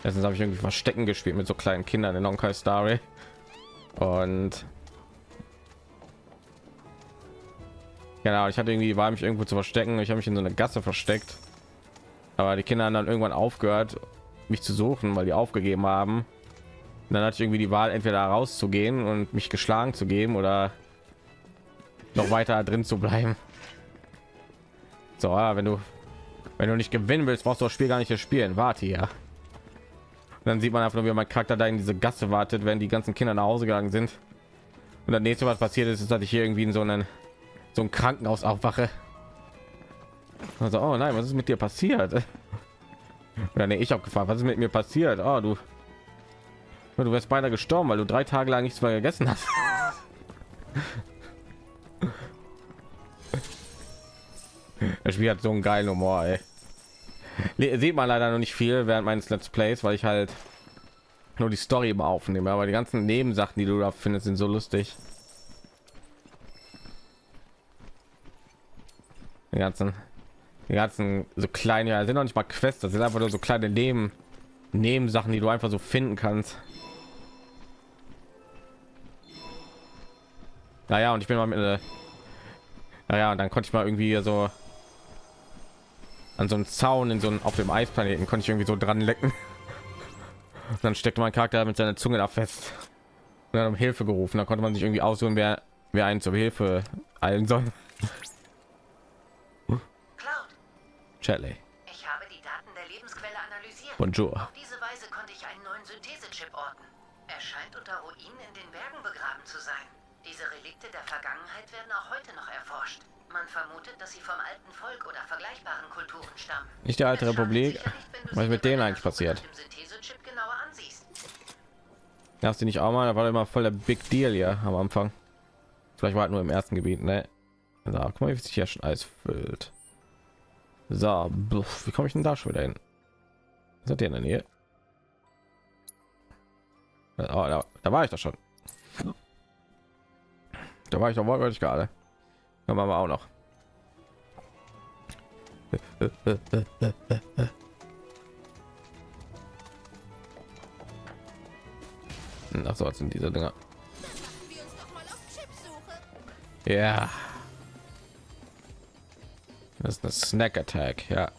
Erstens habe ich irgendwie Verstecken gespielt mit so kleinen Kindern in Honkai Star Rail und genau, ich hatte irgendwie, war mich irgendwo zu verstecken, ich habe mich in so eine Gasse versteckt, aber die Kinder haben dann irgendwann aufgehört, mich zu suchen, weil die aufgegeben haben. Und dann hatte ich irgendwie die Wahl, entweder rauszugehen und mich geschlagen zu geben oder noch weiter drin zu bleiben. So, ja, wenn du wenn du nicht gewinnen willst, brauchst du das Spiel gar nicht zu spielen. Warte hier. Und dann sieht man einfach nur, wie mein Charakter da in diese Gasse wartet, wenn die ganzen Kinder nach Hause gegangen sind. Und das nächste, was passiert ist, ist, dass ich hier irgendwie in so einen so ein Krankenhaus aufwache. Also, oh nein, was ist mit dir passiert? Oder nee, ich habe gefragt, was ist mit mir passiert? Oh, du, du wärst beinahe gestorben, weil du drei Tage lang nichts mehr gegessen hast. Das Spiel hat so einen geilen Humor, ey. Le sieht man leider noch nicht viel während meines Let's Plays, weil ich halt nur die Story immer aufnehme, aber die ganzen Nebensachen, die du da findest, sind so lustig. Die ganzen die ganzen so kleine, ja, sind noch nicht mal Quests, das sind einfach nur so kleine Leben Nebensachen, die du einfach so finden kannst. Naja, und ich bin mal mit äh, naja, und dann konnte ich mal irgendwie so an so einem Zaun in so einem, auf dem Eisplaneten konnte ich irgendwie so dran lecken. Und dann steckte mein Charakter mit seiner Zunge da fest und dann um Hilfe gerufen. Da konnte man sich irgendwie aussuchen, wer wer einen zur Hilfe eilen soll. Shelley. Ich habe die Daten der Lebensquelle analysiert. Bonjour. Auf diese Weise konnte ich einen neuen Synthesechip orten. Er scheint unter Ruinen in den Bergen begraben zu sein. Diese Relikte der Vergangenheit werden auch heute noch erforscht. Man vermutet, dass sie vom alten Volk oder vergleichbaren Kulturen stammen. Nicht die alte Republik. Was ist mit denen eigentlich passiert? Synthesechip genauer ansiehst. Darfst du nicht auch mal? Da war immer voll der Big Deal ja am Anfang. Vielleicht war halt nur im ersten Gebiet, ne? Da guck mal, wie sich ja schon alles füllt. So, wie komme ich denn da schon wieder hin? Seid ihr in der Nähe? Oh, da, da war ich doch schon. Da war ich doch wortwörtlich gerade. Da waren wir auch noch. Ach so, was sind diese Dinger? Ja. Das ist eine Snack Attack, ja.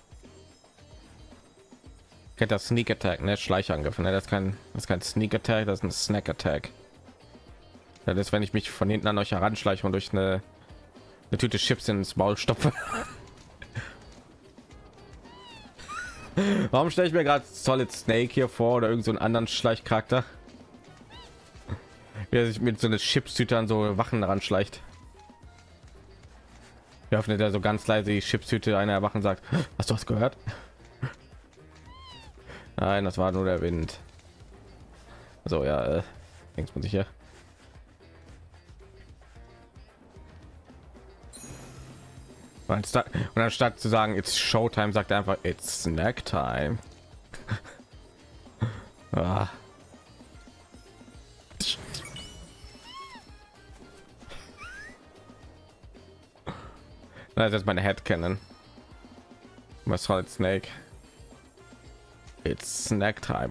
Kennt das Sneak Attack, ne? Schleichangriff, ne? Das kann, das kein Sneak Attack, das ist ein Snack Attack. Das ist, wenn ich mich von hinten an euch heranschleiche und durch eine, eine Tüte Chips ins Maul stopfe. Warum stelle ich mir gerade Solid Snake hier vor oder irgend so einen anderen Schleichcharakter, der sich mit so eine Chips-Tüte an so Wachen heranschleicht? Er öffnet ja so ganz leise die Chips-Tüte, einer erwachen sagt, hast du was gehört? Nein, das war nur der Wind. So, ja, äh, denkt man sich ja. Und anstatt, und anstatt zu sagen, it's Showtime, sagt er einfach, it's Snack Time. Ah. Das ist meine Headcanon. Was soll jetzt Snake? It's Snack Time.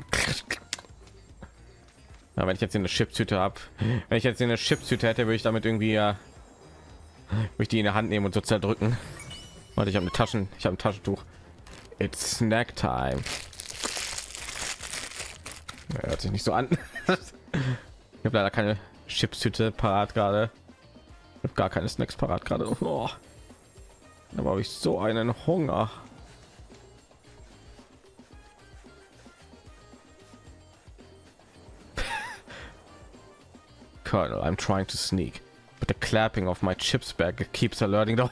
Ja, wenn ich jetzt hier eine Chipstüte habe, wenn ich jetzt hier eine Chipstüte hätte, würde ich damit irgendwie ja, würde ich die in der Hand nehmen und so zerdrücken. Warte, ich habe eine Taschen, ich habe ein Taschentuch. It's Snack Time. Ja, hört sich nicht so an. Ich habe leider keine Chipstüte parat gerade. Ich habe gar keine Snacks parat gerade. Oh. Aber habe ich so einen Hunger. Colonel, I'm trying to sneak, but the clapping of my chips bag keeps alerting the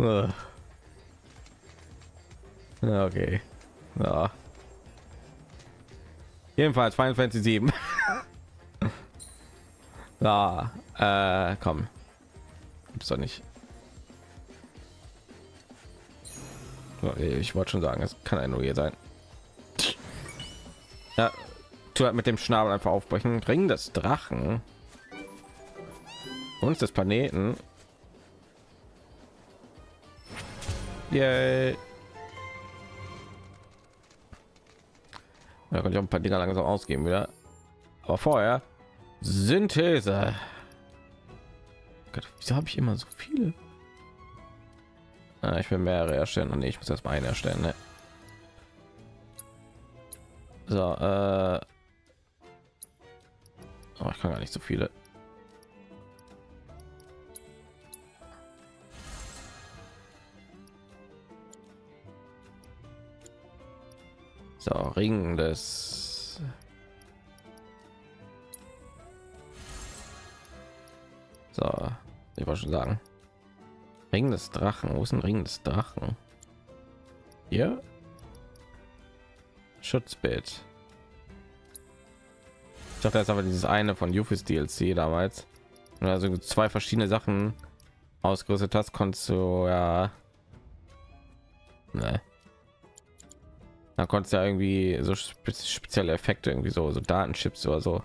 horde. uh. Okay. Uh. Jedenfalls Final Fantasy sieben. Da, äh, komm. Gibt's doch nicht. So, ich wollte schon sagen, es kann ein nur hier sein. Ja, tu halt mit dem Schnabel einfach aufbrechen. Ring des Drachen und des Planeten. Yay. Da kann ich auch ein paar Dinger langsam ausgeben wieder. Aber vorher Synthese. Wieso habe ich immer so viele? Ah, ich will mehrere erstellen und nee, ich muss erst mal einen erstellen. Ne? So, äh oh, ich kann gar nicht so viele. So, Ring des so. Ich wollte schon sagen, Ring des Drachen. Wo ist ein Ring des Drachen? Hier? Schutzbild. Ich dachte, das ist aber dieses eine von Yuffie's D L C damals. Und also zwei verschiedene Sachen ausgerüstet hast, konntest du ja. Ne. Da konntest du ja irgendwie so spezielle Effekte, irgendwie so, so Datenchips oder so.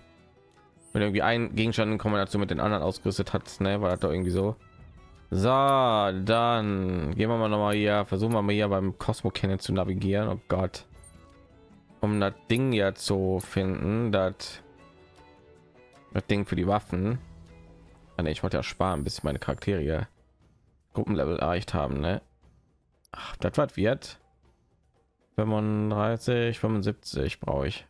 Wenn irgendwie ein Gegenstand in Kombination mit den anderen ausgerüstet hat, ne, war das doch irgendwie so. So, dann gehen wir mal noch mal hier, versuchen wir mal hier beim Cosmo Canyon zu navigieren. Oh Gott, um das Ding ja zu finden, das das Ding für die Waffen. Ah, ne, ich wollte ja sparen, bis meine Charaktere Gruppenlevel erreicht haben, ne? Ach, das was wird fünfunddreißig, fünfundsiebzig brauche ich.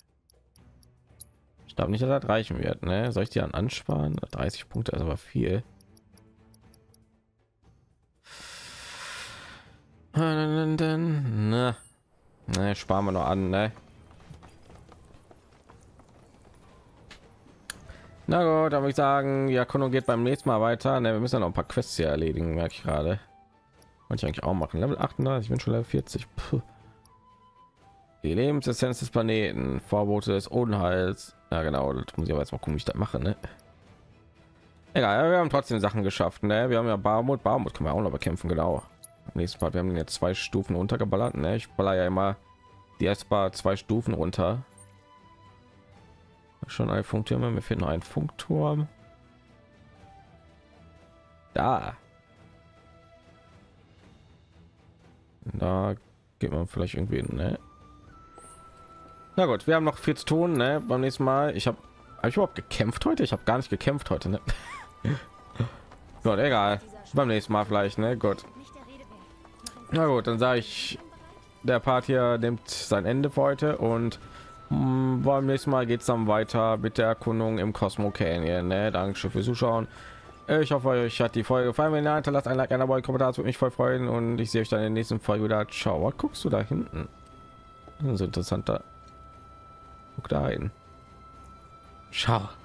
Ich glaube nicht, dass das reichen wird, ne? Soll ich die dann ansparen? dreißig Punkte, also war viel. Ne, sparen wir noch an, ne? Na gut, dann würde ich sagen, ja, Kono geht beim nächsten Mal weiter. Ne, wir müssen ja noch ein paar Quests hier erledigen, merke ich gerade. Wollte ich eigentlich auch machen. Level achtunddreißig, ich bin schon Level vierzig. Puh. Die Lebensessenz des Planeten, Vorbote des Unheils. Ja genau, das muss ich aber jetzt mal gucken, wie ich das mache, ne? Egal, ja, wir haben trotzdem Sachen geschafft, ne? Wir haben ja Barmut, Barmut können wir auch noch bekämpfen, genau. Am nächsten Part, wir haben jetzt zwei Stufen runtergeballert, ne? Ich baller ja immer die erstmal zwei Stufen runter. Schon ein Funkturm, mir fehlt noch ein Funkturm. Da. Da geht man vielleicht irgendwie hin, ne? Na gut, wir haben noch viel zu tun, ne? Beim nächsten Mal. Ich habe hab ich überhaupt gekämpft heute? Ich habe gar nicht gekämpft heute, ne? Gott, egal. Beim nächsten Mal vielleicht, ne? Gut. Na gut, dann sage ich, der Part hier nimmt sein Ende für heute und mh, beim nächsten Mal geht es dann weiter mit der Erkundung im Cosmo Canyon, ne? Dankeschön fürs Zuschauen. Ich hoffe, euch hat die Folge gefallen. Wenn ja, lasst ein Like, ein Abo, ein Kommentar, das würde mich voll freuen. Und ich sehe euch dann in der nächsten Folge wieder. Ciao. Was guckst du da hinten? Das ist interessanter. Guck da hin. Ciao.